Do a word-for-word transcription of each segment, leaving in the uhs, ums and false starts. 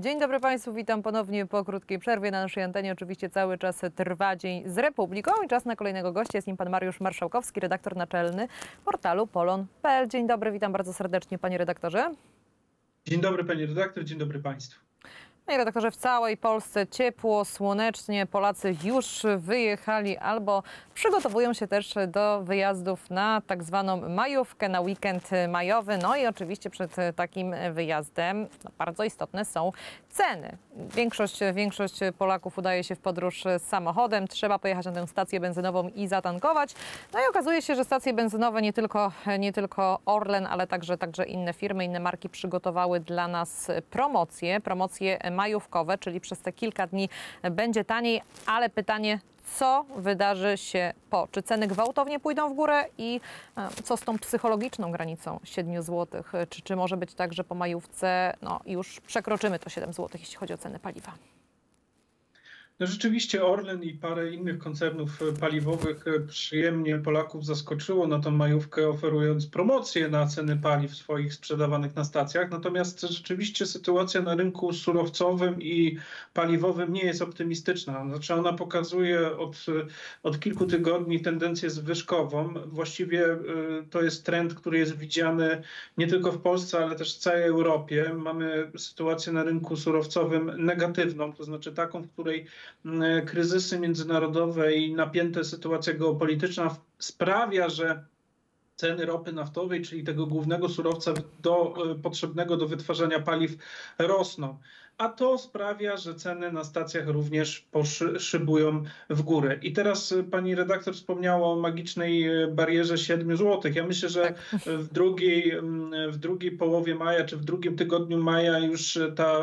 Dzień dobry Państwu, witam ponownie po krótkiej przerwie. Na naszej antenie oczywiście cały czas trwa Dzień z Republiką i czas na kolejnego gościa. Jest nim pan Mariusz Marszałkowski, redaktor naczelny portalu polon kropka p l. Dzień dobry, witam bardzo serdecznie panie redaktorze. Dzień dobry panie redaktor, dzień dobry Państwu. Panie redaktorze, w całej Polsce ciepło, słonecznie, Polacy już wyjechali albo przygotowują się też do wyjazdów na tak zwaną majówkę, na weekend majowy. No i oczywiście przed takim wyjazdem no, bardzo istotne są ceny. Większość, większość Polaków udaje się w podróż z samochodem, trzeba pojechać na tę stację benzynową i zatankować. No i okazuje się, że stacje benzynowe, nie tylko, nie tylko Orlen, ale także, także inne firmy, inne marki przygotowały dla nas promocje, promocje majówkowe, czyli przez te kilka dni będzie taniej, ale pytanie, co wydarzy się po? Czy ceny gwałtownie pójdą w górę i co z tą psychologiczną granicą siedmiu złotych? Czy, czy może być tak, że po majówce no, już przekroczymy to siedem złotych, jeśli chodzi o ceny paliwa? No rzeczywiście Orlen i parę innych koncernów paliwowych przyjemnie Polaków zaskoczyło na tą majówkę, oferując promocje na ceny paliw swoich sprzedawanych na stacjach. Natomiast rzeczywiście sytuacja na rynku surowcowym i paliwowym nie jest optymistyczna. Znaczy ona pokazuje od, od kilku tygodni tendencję zwyżkową. Właściwie to jest trend, który jest widziany nie tylko w Polsce, ale też w całej Europie. Mamy sytuację na rynku surowcowym negatywną, to znaczy taką, w której kryzysy międzynarodowe i napięta sytuacja geopolityczna sprawia, że ceny ropy naftowej, czyli tego głównego surowca do, potrzebnego do wytwarzania paliw, rosną. A to sprawia, że ceny na stacjach również poszybują w górę. I teraz pani redaktor wspomniała o magicznej barierze siedmiu złotych. Ja myślę, że w drugiej, w drugiej połowie maja, czy w drugim tygodniu maja już ta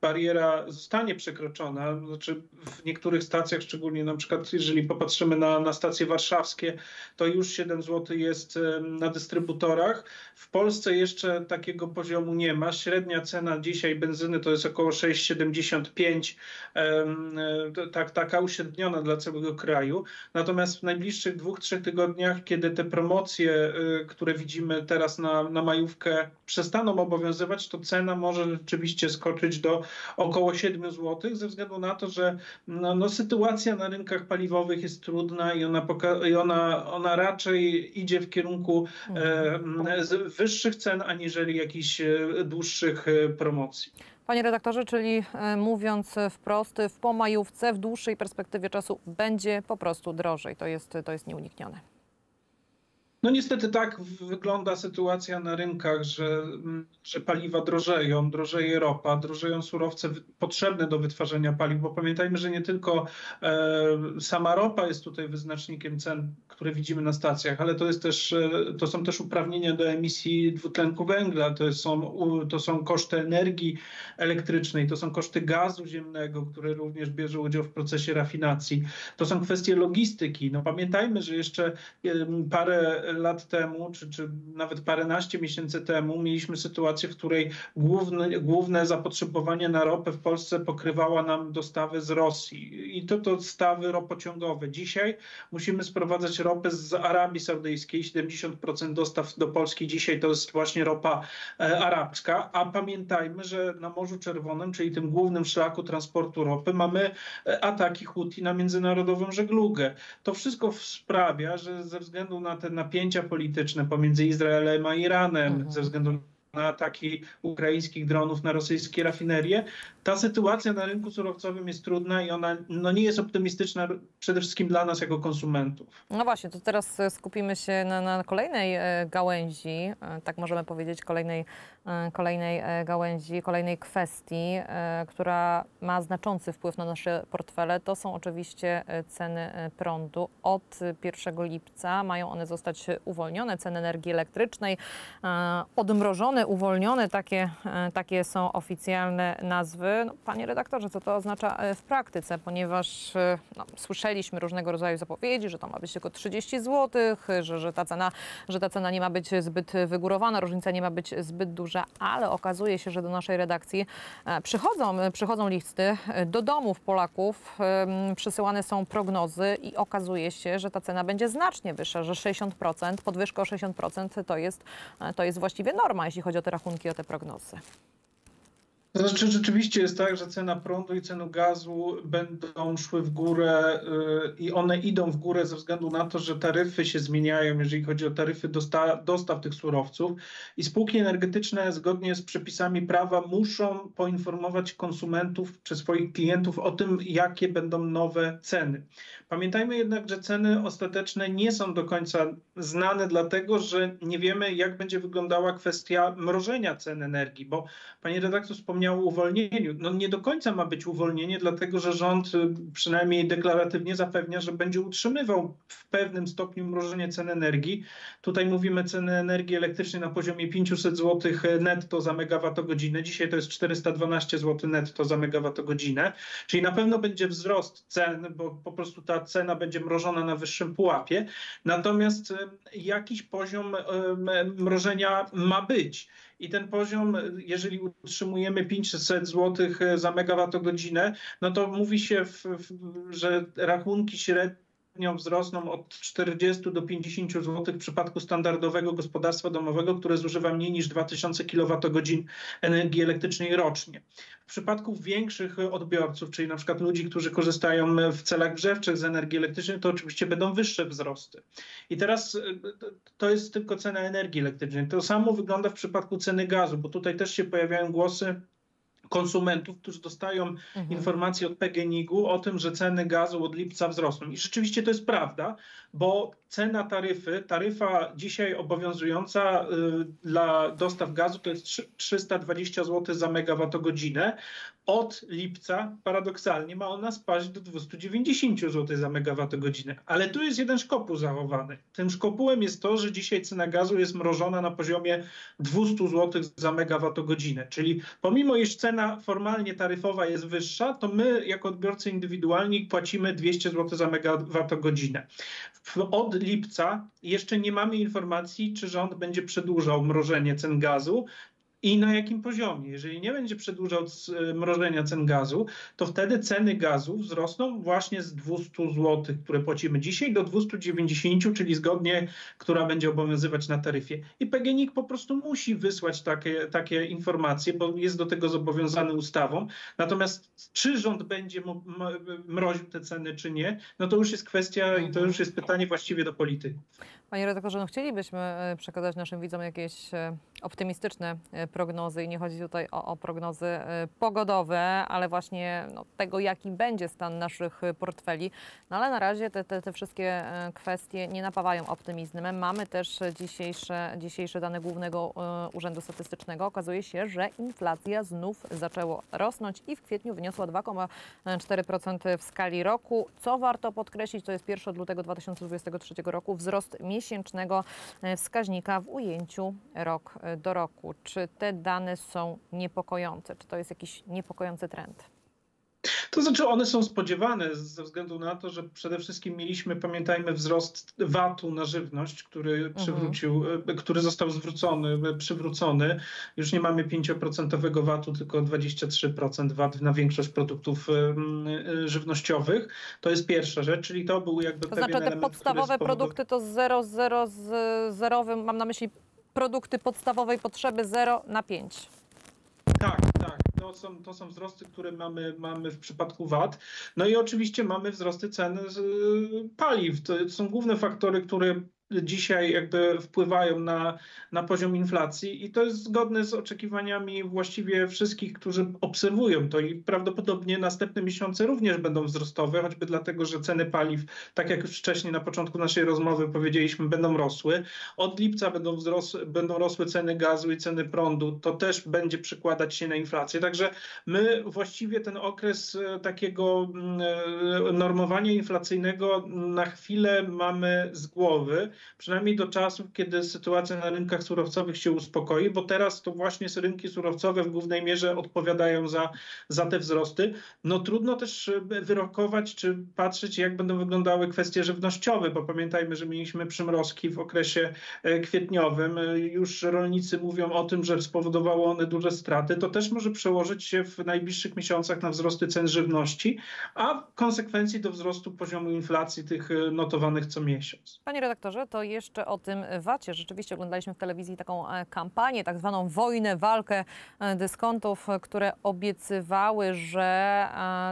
bariera zostanie przekroczona. Znaczy w niektórych stacjach, szczególnie na przykład jeżeli popatrzymy na, na stacje warszawskie, to już siedem złotych jest na dystrybutorach. W Polsce jeszcze takiego poziomu nie ma. Średnia cena dzisiaj benzyny to jest około sześć siedemdziesiąt pięć, tak, taka uśredniona dla całego kraju. Natomiast w najbliższych dwóch, trzech tygodniach, kiedy te promocje, które widzimy teraz na, na majówkę, przestaną obowiązywać, to cena może rzeczywiście skoczyć do około siedmiu złotych, ze względu na to, że no, no, sytuacja na rynkach paliwowych jest trudna i ona, i ona, ona raczej idzie w kierunku e, wyższych cen, aniżeli jakichś dłuższych promocji. Panie redaktorze, czyli mówiąc wprost, po majówce w dłuższej perspektywie czasu będzie po prostu drożej. To jest, to jest nieuniknione. No niestety tak wygląda sytuacja na rynkach, że, że paliwa drożeją, drożeje ropa, drożeją surowce potrzebne do wytwarzania paliw, bo pamiętajmy, że nie tylko e, sama ropa jest tutaj wyznacznikiem cen, które widzimy na stacjach, ale to, jest też, to są też uprawnienia do emisji dwutlenku węgla, to są, to są koszty energii elektrycznej, to są koszty gazu ziemnego, który również bierze udział w procesie rafinacji, to są kwestie logistyki. No pamiętajmy, że jeszcze parę lat temu, czy, czy nawet paręnaście miesięcy temu mieliśmy sytuację, w której główne, główne zapotrzebowanie na ropę w Polsce pokrywała nam dostawy z Rosji. I to dostawy ropociągowe. Dzisiaj musimy sprowadzać ropę z Arabii Saudyjskiej. siedemdziesiąt procent dostaw do Polski dzisiaj to jest właśnie ropa e, arabska. A pamiętajmy, że na Morzu Czerwonym, czyli tym głównym szlaku transportu ropy, mamy ataki Huti na międzynarodową żeglugę. To wszystko sprawia, że ze względu na te napięcia polityczne pomiędzy Izraelem a Iranem, mhm. ze względu na ataki ukraińskich dronów na rosyjskie rafinerie, ta sytuacja na rynku surowcowym jest trudna i ona no, nie jest optymistyczna przede wszystkim dla nas jako konsumentów. No właśnie, to teraz skupimy się na, na kolejnej gałęzi, tak możemy powiedzieć, kolejnej, kolejnej gałęzi, kolejnej kwestii, która ma znaczący wpływ na nasze portfele. To są oczywiście ceny prądu. Od pierwszego lipca mają one zostać uwolnione, ceny energii elektrycznej, odmrożone, uwolnione, takie, takie są oficjalne nazwy. No, panie redaktorze, co to oznacza w praktyce? Ponieważ no, słyszeliśmy różnego rodzaju zapowiedzi, że to ma być tylko trzydzieści złotych, że, że, ta cena, że ta cena nie ma być zbyt wygórowana, różnica nie ma być zbyt duża, ale okazuje się, że do naszej redakcji przychodzą, przychodzą listy do domów Polaków, przysyłane są prognozy i okazuje się, że ta cena będzie znacznie wyższa, że sześćdziesiąt procent, podwyżka o sześćdziesiąt procent to jest, to jest właściwie norma, jeśli chodzi o te rachunki, o te prognozy. To znaczy, rzeczywiście jest tak, że cena prądu i cena gazu będą szły w górę i one idą w górę ze względu na to, że taryfy się zmieniają, jeżeli chodzi o taryfy dostaw, dostaw tych surowców, i spółki energetyczne zgodnie z przepisami prawa muszą poinformować konsumentów czy swoich klientów o tym, jakie będą nowe ceny. Pamiętajmy jednak, że ceny ostateczne nie są do końca znane, dlatego że nie wiemy, jak będzie wyglądała kwestia mrożenia cen energii, bo pani redaktor wspomniała o uwolnieniu. No nie do końca ma być uwolnienie, dlatego że rząd przynajmniej deklaratywnie zapewnia, że będzie utrzymywał w pewnym stopniu mrożenie cen energii. Tutaj mówimy ceny energii elektrycznej na poziomie pięćset złotych netto za megawattogodzinę. Dzisiaj to jest czterysta dwanaście złotych netto za megawattogodzinę. Czyli na pewno będzie wzrost cen, bo po prostu ta cena będzie mrożona na wyższym pułapie. Natomiast jakiś poziom mrożenia ma być. I ten poziom, jeżeli utrzymujemy pięćset złotych za megawattogodzinę, no to mówi się, w, w, że rachunki średnio wzrosną od czterdziestu do pięćdziesięciu złotych w przypadku standardowego gospodarstwa domowego, które zużywa mniej niż dwa tysiące kilowatogodzin energii elektrycznej rocznie. W przypadku większych odbiorców, czyli na przykład ludzi, którzy korzystają w celach grzewczych z energii elektrycznej, to oczywiście będą wyższe wzrosty. I teraz to jest tylko cena energii elektrycznej. To samo wygląda w przypadku ceny gazu, bo tutaj też się pojawiają głosy konsumentów, którzy dostają mhm. informacje od PGNiG-u o tym, że ceny gazu od lipca wzrosną. I rzeczywiście to jest prawda, bo cena taryfy, taryfa dzisiaj obowiązująca y, dla dostaw gazu to jest trzysta dwadzieścia złotych za megawattogodzinę. Od lipca paradoksalnie ma ona spaść do dwieście dziewięćdziesiąt złotych za megawattogodzinę. Ale tu jest jeden szkopuł zachowany. Tym szkopułem jest to, że dzisiaj cena gazu jest mrożona na poziomie dwieście złotych za megawattogodzinę. Czyli pomimo, iż cena formalnie taryfowa jest wyższa, to my jako odbiorcy indywidualni płacimy dwieście złotych za megawattogodzinę. Od lipca jeszcze nie mamy informacji, czy rząd będzie przedłużał mrożenie cen gazu i na jakim poziomie. Jeżeli nie będzie przedłużał mrożenia cen gazu, to wtedy ceny gazu wzrosną właśnie z dwieście złotych, które płacimy dzisiaj, do dwieście dziewięćdziesiąt, czyli zgodnie, która będzie obowiązywać na taryfie. I PGNiG po prostu musi wysłać takie, takie informacje, bo jest do tego zobowiązany ustawą. Natomiast czy rząd będzie mroził te ceny, czy nie, no to już jest kwestia i to już jest pytanie właściwie do polityków. Panie redaktorze, no chcielibyśmy przekazać naszym widzom jakieś optymistyczne prognozy i nie chodzi tutaj o, o prognozy pogodowe, ale właśnie no, tego, jaki będzie stan naszych portfeli. No ale na razie te, te, te wszystkie kwestie nie napawają optymizmem. Mamy też dzisiejsze, dzisiejsze dane Głównego Urzędu Statystycznego. Okazuje się, że inflacja znów zaczęła rosnąć i w kwietniu wyniosła dwa przecinek cztery procent w skali roku. Co warto podkreślić, to jest pierwszego lutego dwa tysiące dwudziestego trzeciego roku wzrost miesięcznego wskaźnika w ujęciu rok do roku. Czy te dane są niepokojące? Czy to jest jakiś niepokojący trend? To znaczy one są spodziewane ze względu na to, że przede wszystkim mieliśmy, pamiętajmy, wzrost vatu na żywność, który przywrócił, mhm. który został zwrócony, przywrócony. Już nie mamy pięć procent vatu, tylko dwadzieścia trzy procent VAT na większość produktów um, żywnościowych. To jest pierwsza rzecz, czyli to był jakby to pewien znaczy, element, te podstawowe spowodował... produkty to zero, zero, z zerowym, mam na myśli produkty podstawowej potrzeby zero na pięć. Tak, tak. To są, to są wzrosty, które mamy, mamy w przypadku VAT. No i oczywiście mamy wzrosty cen paliw. To są główne faktory, które dzisiaj jakby wpływają na, na poziom inflacji i to jest zgodne z oczekiwaniami właściwie wszystkich, którzy obserwują to i prawdopodobnie następne miesiące również będą wzrostowe, choćby dlatego, że ceny paliw, tak jak już wcześniej na początku naszej rozmowy powiedzieliśmy, będą rosły. Od lipca będą, wzros będą rosły ceny gazu i ceny prądu. To też będzie przekładać się na inflację. Także my właściwie ten okres takiego normowania inflacyjnego na chwilę mamy z głowy. Przynajmniej do czasów, kiedy sytuacja na rynkach surowcowych się uspokoi, bo teraz to właśnie rynki surowcowe w głównej mierze odpowiadają za, za te wzrosty. No trudno też wyrokować czy patrzeć, jak będą wyglądały kwestie żywnościowe, bo pamiętajmy, że mieliśmy przymrozki w okresie kwietniowym. Już rolnicy mówią o tym, że spowodowały one duże straty. To też może przełożyć się w najbliższych miesiącach na wzrosty cen żywności, a w konsekwencji do wzrostu poziomu inflacji tych notowanych co miesiąc. Panie redaktorze, to jeszcze o tym vacie. Rzeczywiście oglądaliśmy w telewizji taką kampanię, tak zwaną wojnę, walkę dyskontów, które obiecywały, że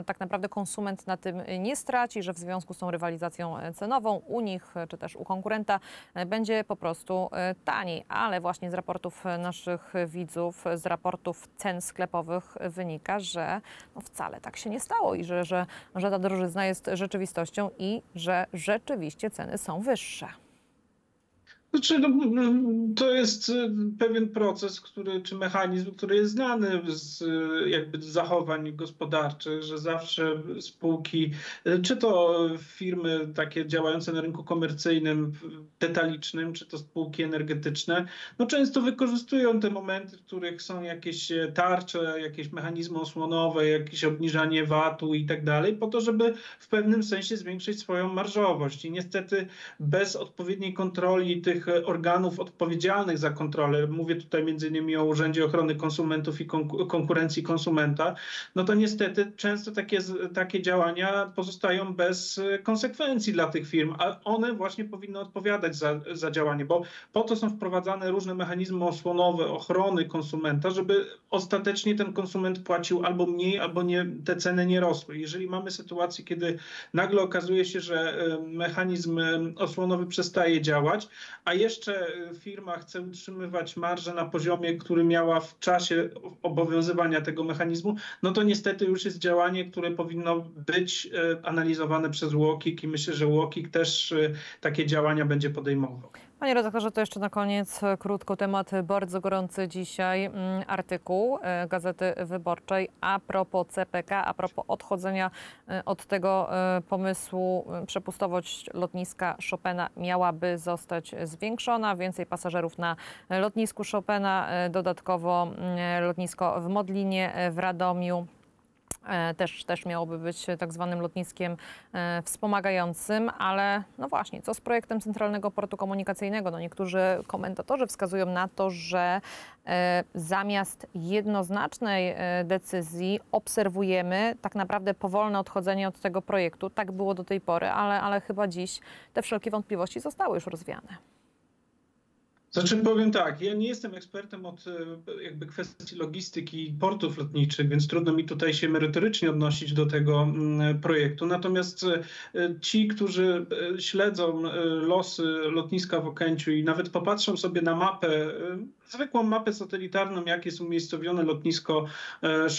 tak naprawdę konsument na tym nie straci, że w związku z tą rywalizacją cenową u nich czy też u konkurenta będzie po prostu taniej. Ale właśnie z raportów naszych widzów, z raportów cen sklepowych wynika, że no wcale tak się nie stało i że, że, że ta drożyzna jest rzeczywistością i że rzeczywiście ceny są wyższe. Znaczy, no, to jest pewien proces, który, czy mechanizm, który jest znany z jakby zachowań gospodarczych, że zawsze spółki, czy to firmy takie działające na rynku komercyjnym, detalicznym, czy to spółki energetyczne, no często wykorzystują te momenty, w których są jakieś tarcze, jakieś mechanizmy osłonowe, jakieś obniżanie vatu i tak dalej, po to, żeby w pewnym sensie zwiększyć swoją marżowość. I niestety bez odpowiedniej kontroli tych organów odpowiedzialnych za kontrolę, mówię tutaj między innymi o Urzędzie Ochrony Konsumentów i Konkurencji Konsumenta, no to niestety często takie, takie działania pozostają bez konsekwencji dla tych firm, a one właśnie powinny odpowiadać za, za działanie, bo po to są wprowadzane różne mechanizmy osłonowe, ochrony konsumenta, żeby ostatecznie ten konsument płacił albo mniej, albo nie, te ceny nie rosły. Jeżeli mamy sytuację, kiedy nagle okazuje się, że mechanizm osłonowy przestaje działać, a jeszcze firma chce utrzymywać marżę na poziomie, który miała w czasie obowiązywania tego mechanizmu, no to niestety już jest działanie, które powinno być analizowane przez UOKiK i myślę, że UOKiK też takie działania będzie podejmował. Panie redaktorze, to jeszcze na koniec krótko temat bardzo gorący dzisiaj, artykuł Gazety Wyborczej a propos C P K, a propos odchodzenia od tego pomysłu. Przepustowość lotniska Chopina miałaby zostać zwiększona, więcej pasażerów na lotnisku Chopina, dodatkowo lotnisko w Modlinie, w Radomiu. Też, też miałoby być tak zwanym lotniskiem wspomagającym, ale no właśnie, co z projektem Centralnego Portu Komunikacyjnego? No niektórzy komentatorzy wskazują na to, że zamiast jednoznacznej decyzji obserwujemy tak naprawdę powolne odchodzenie od tego projektu. Tak było do tej pory, ale, ale chyba dziś te wszelkie wątpliwości zostały już rozwiane. Znaczy powiem tak, ja nie jestem ekspertem od jakby kwestii logistyki portów lotniczych, więc trudno mi tutaj się merytorycznie odnosić do tego projektu. Natomiast ci, którzy śledzą losy lotniska w Okęciu i nawet popatrzą sobie na mapę, zwykłą mapę satelitarną, jak jest umiejscowione lotnisko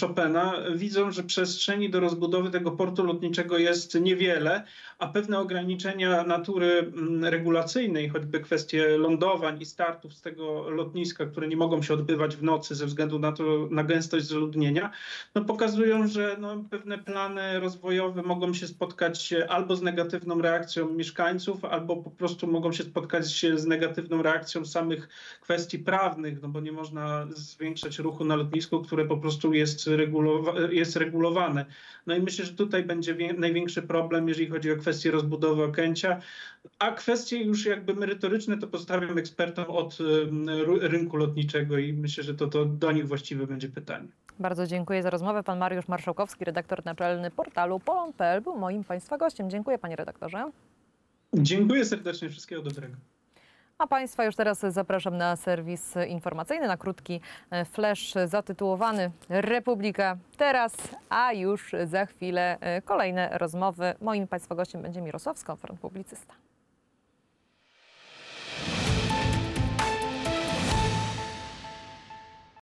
Chopina, widzą, że przestrzeni do rozbudowy tego portu lotniczego jest niewiele, a pewne ograniczenia natury regulacyjnej, choćby kwestie lądowań i startów z tego lotniska, które nie mogą się odbywać w nocy ze względu na, to, na gęstość zaludnienia, no pokazują, że no pewne plany rozwojowe mogą się spotkać albo z negatywną reakcją mieszkańców, albo po prostu mogą się spotkać się z negatywną reakcją samych kwestii prawnych, no bo nie można zwiększać ruchu na lotnisku, które po prostu jest, regulowa- jest regulowane. No i myślę, że tutaj będzie największy problem, jeżeli chodzi o kwestie rozbudowy Okęcia, a kwestie już jakby merytoryczne to postawiam ekspertom od rynku lotniczego i myślę, że to, to do nich właściwe będzie pytanie. Bardzo dziękuję za rozmowę. Pan Mariusz Marszałkowski, redaktor naczelny portalu polon kropka p l, był moim Państwa gościem. Dziękuję, panie redaktorze. Dziękuję serdecznie. Wszystkiego dobrego. A Państwa już teraz zapraszam na serwis informacyjny, na krótki flash zatytułowany Republika Teraz, a już za chwilę kolejne rozmowy. Moim Państwa gościem będzie Mirosław Skonfront, publicysta.